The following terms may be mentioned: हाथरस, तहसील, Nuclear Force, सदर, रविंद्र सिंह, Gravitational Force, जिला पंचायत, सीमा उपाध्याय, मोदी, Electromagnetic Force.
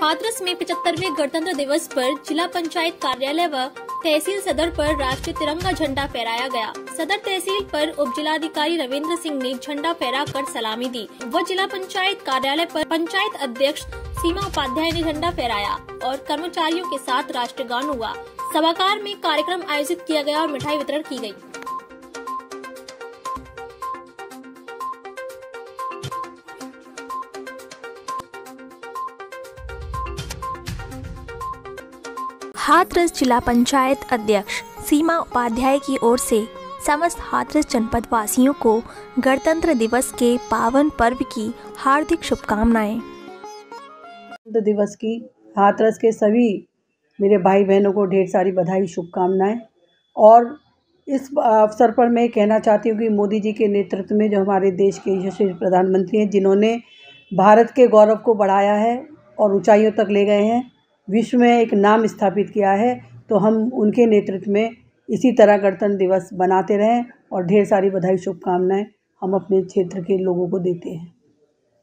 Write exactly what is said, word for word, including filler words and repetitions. हाथरस में पचहत्तरवें गणतंत्र दिवस पर जिला पंचायत कार्यालय व तहसील सदर पर राष्ट्रीय तिरंगा झंडा फहराया गया। सदर तहसील पर उपजिलाधिकारी रविंद्र सिंह ने झंडा फहराकर सलामी दी व जिला पंचायत कार्यालय पर पंचायत अध्यक्ष सीमा उपाध्याय ने झंडा फहराया और कर्मचारियों के साथ राष्ट्रगान हुआ। सभागार में कार्यक्रम आयोजित किया गया और मिठाई वितरण की गयी। हाथरस जिला पंचायत अध्यक्ष सीमा उपाध्याय की ओर से समस्त हाथरस जनपद वासियों को गणतंत्र दिवस के पावन पर्व की हार्दिक शुभकामनाएं। गणतंत्र दिवस की हाथरस के सभी मेरे भाई बहनों को ढेर सारी बधाई शुभकामनाएं। और इस अवसर पर मैं कहना चाहती हूँ कि मोदी जी के नेतृत्व में जो हमारे देश के यशस्वी प्रधानमंत्री हैं, जिन्होंने भारत के गौरव को बढ़ाया है और ऊंचाइयों तक ले गए हैं, विश्व में एक नाम स्थापित किया है, तो हम उनके नेतृत्व में इसी तरह गणतंत्र दिवस मनाते रहें और ढेर सारी बधाई शुभकामनाएं हम अपने क्षेत्र के लोगों को देते हैं।